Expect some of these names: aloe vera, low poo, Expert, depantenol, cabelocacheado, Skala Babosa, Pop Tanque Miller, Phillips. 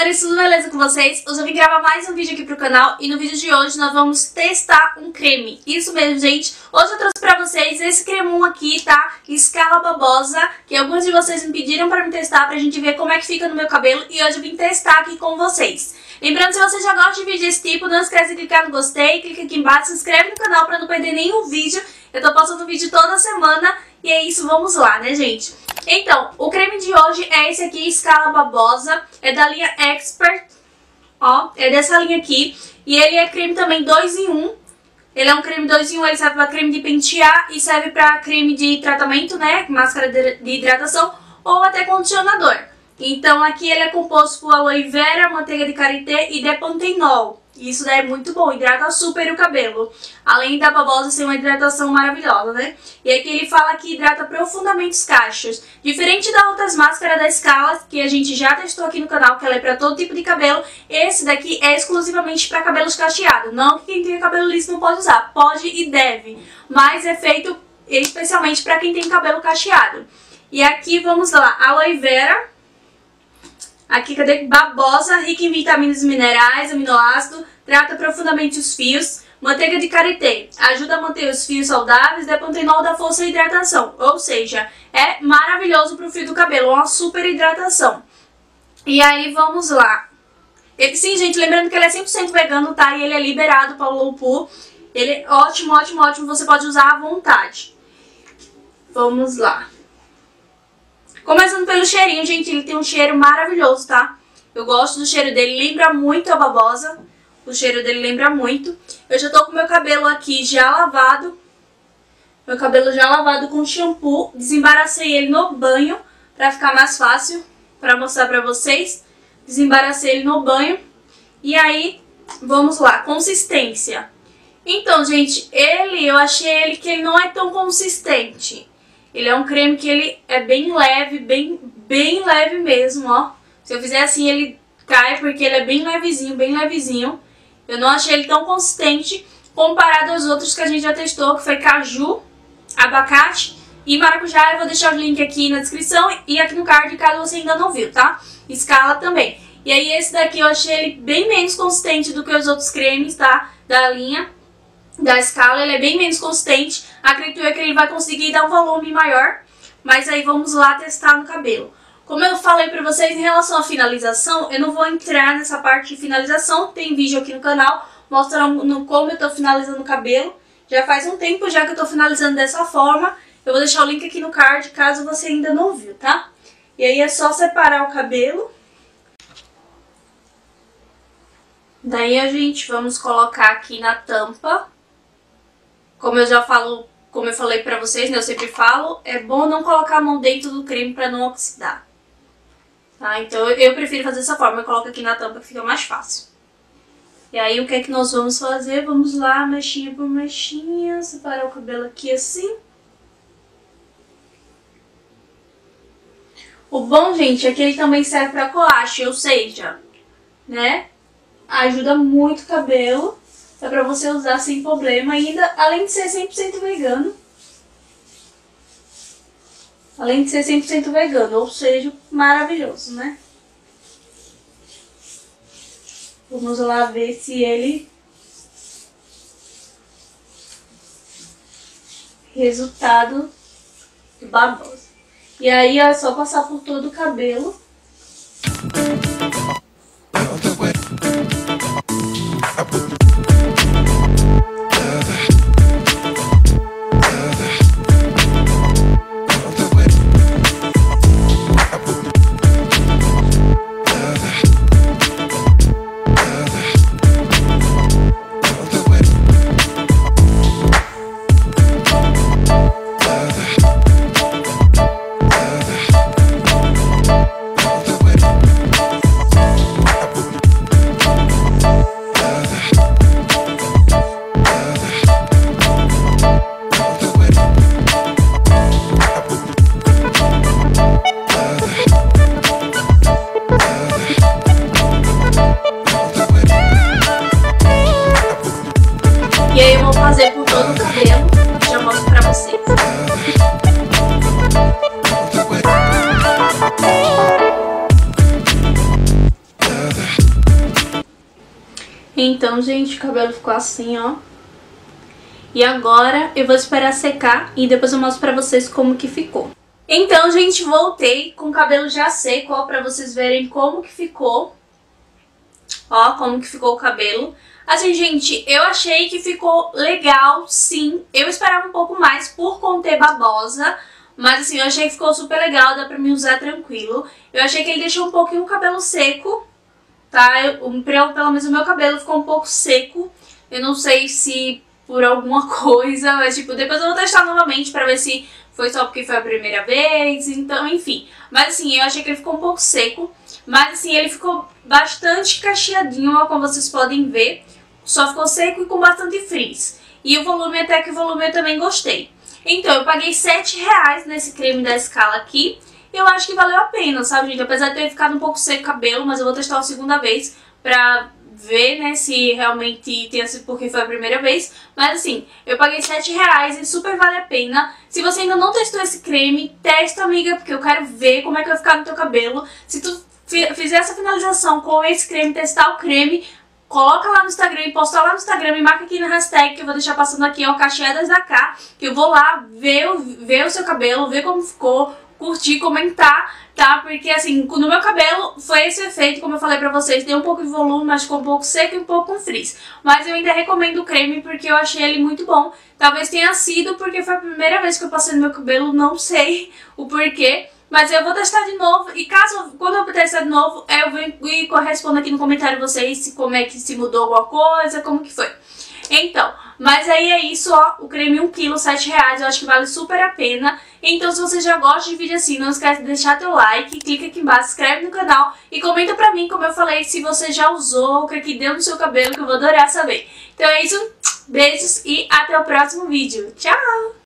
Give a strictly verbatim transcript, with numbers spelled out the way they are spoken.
galera, tudo beleza com vocês? Hoje eu vim gravar mais um vídeo aqui pro canal e no vídeo de hoje nós vamos testar um creme. Isso mesmo, gente. Hoje eu trouxe pra vocês esse cremum aqui, tá? Skala Babosa, que alguns de vocês me pediram pra me testar, pra gente ver como é que fica no meu cabelo. E hoje eu vim testar aqui com vocês. Lembrando, se você já gosta de vídeo desse tipo, não esquece de clicar no gostei, clica aqui embaixo, se inscreve no canal pra não perder nenhum vídeo. Eu tô postando vídeo toda semana e é isso, vamos lá, né, gente? Então, o creme de hoje é esse aqui, Skala Babosa, é da linha Expert, ó, é dessa linha aqui. E ele é creme também dois em um, ele é um creme dois em um, ele serve pra creme de pentear e serve pra creme de tratamento, né, máscara de hidratação ou até condicionador. Então aqui ele é composto por aloe vera, manteiga de karité e depantenol. Isso daí é muito bom, hidrata super o cabelo. Além da babosa ser uma hidratação maravilhosa, né? E aqui ele fala que hidrata profundamente os cachos. Diferente das outras máscaras da Skala, que a gente já testou aqui no canal, que ela é pra todo tipo de cabelo, esse daqui é exclusivamente pra cabelos cacheados. Não que quem tem cabelo liso não pode usar, pode e deve. Mas é feito especialmente pra quem tem cabelo cacheado. E aqui, vamos lá, aloe vera. Aqui, cadê? Babosa, rica em vitaminas e minerais, aminoácido, trata profundamente os fios. Manteiga de karité, ajuda a manter os fios saudáveis, depantenol dá força e hidratação. Ou seja, é maravilhoso pro fio do cabelo, uma super hidratação. E aí, vamos lá. Ele, sim, gente, lembrando que ele é cem por cento vegano, tá? E ele é liberado para o low poo. Ele é ótimo, ótimo, ótimo, você pode usar à vontade. Vamos lá. Começando pelo cheirinho, gente, ele tem um cheiro maravilhoso, tá? Eu gosto do cheiro dele, lembra muito a babosa. O cheiro dele lembra muito. Eu já tô com meu cabelo aqui já lavado. Meu cabelo já lavado com shampoo. Desembaracei ele no banho, pra ficar mais fácil, pra mostrar pra vocês. Desembaracei ele no banho. E aí, vamos lá, consistência. Então, gente, ele, eu achei ele que ele não é tão consistente. Ele é um creme que ele é bem leve, bem, bem leve mesmo, ó. Se eu fizer assim, ele cai, porque ele é bem levezinho, bem levezinho. Eu não achei ele tão consistente comparado aos outros que a gente já testou, que foi caju, abacate e maracujá. Eu vou deixar o link aqui na descrição e aqui no card, caso você ainda não viu, tá? Skala também. E aí esse daqui eu achei ele bem menos consistente do que os outros cremes, tá? Da linha. Da Skala, ele é bem menos consistente. Acredito eu que ele vai conseguir dar um volume maior. Mas aí vamos lá testar no cabelo. Como eu falei pra vocês em relação à finalização, eu não vou entrar nessa parte de finalização. Tem vídeo aqui no canal mostrando como eu tô finalizando o cabelo. Já faz um tempo já que eu tô finalizando dessa forma. Eu vou deixar o link aqui no card caso você ainda não viu, tá? E aí é só separar o cabelo. Daí a gente vamos colocar aqui na tampa. Como eu já falo, como eu falei pra vocês, né, eu sempre falo, é bom não colocar a mão dentro do creme pra não oxidar. Tá? Então eu prefiro fazer dessa forma, eu coloco aqui na tampa que fica mais fácil. E aí o que é que nós vamos fazer? Vamos lá, mechinha por mechinha, separar o cabelo aqui assim. O bom, gente, é que ele também serve pra coache, ou seja, né, ajuda muito o cabelo. Dá pra você usar sem problema ainda, além de ser cem por cento vegano. Além de ser cem por cento vegano, ou seja, maravilhoso, né? Vamos lá ver se ele... Resultado do babosa. E aí é só passar por todo o cabelo. Então, gente, o cabelo ficou assim, ó. E agora eu vou esperar secar e depois eu mostro pra vocês como que ficou. Então, gente, voltei com o cabelo já seco, ó, pra vocês verem como que ficou. Ó, como que ficou o cabelo. Assim, gente, eu achei que ficou legal, sim. Eu esperava um pouco mais por conter babosa, mas assim, eu achei que ficou super legal, dá pra me usar tranquilo. Eu achei que ele deixou um pouquinho o cabelo seco, tá? Eu, pelo menos o meu cabelo ficou um pouco seco. Eu não sei se por alguma coisa, mas tipo, depois eu vou testar novamente pra ver se foi só porque foi a primeira vez, então, enfim. Mas assim, eu achei que ele ficou um pouco seco, mas assim, ele ficou bastante cacheadinho, como vocês podem ver. Só ficou seco e com bastante frizz. E o volume, até que o volume eu também gostei. Então, eu paguei sete reais nesse creme da Skala aqui. Eu acho que valeu a pena, sabe, gente? Apesar de ter ficado um pouco seco o cabelo, mas eu vou testar a segunda vez pra ver, né, se realmente tinha sido porque foi a primeira vez. Mas assim, eu paguei sete reais e super vale a pena. Se você ainda não testou esse creme, testa, amiga, porque eu quero ver como é que vai ficar no teu cabelo. Se tu fizer essa finalização com esse creme, testar o creme, coloca lá no Instagram e posta lá no Instagram e marca aqui na hashtag que eu vou deixar passando aqui, ó, Cacheadas da K, que eu vou lá ver o, ver o seu cabelo, ver como ficou, curtir, comentar, tá? Porque assim, no meu cabelo foi esse efeito, como eu falei pra vocês, deu um pouco de volume, mas ficou um pouco seco e um pouco com frizz. Mas eu ainda recomendo o creme porque eu achei ele muito bom. Talvez tenha sido porque foi a primeira vez que eu passei no meu cabelo, não sei o porquê. Mas eu vou testar de novo e caso, quando eu testar de novo, eu venho e correspondo aqui no comentário vocês se, como é que se mudou alguma coisa, como que foi. Então, mas aí é isso, ó, o creme um quilo, sete reais, eu acho que vale super a pena. Então se você já gosta de vídeo assim, não esquece de deixar teu like, clica aqui embaixo, se inscreve no canal e comenta pra mim, como eu falei, se você já usou, o que que deu no seu cabelo, que eu vou adorar saber. Então é isso, beijos e até o próximo vídeo. Tchau!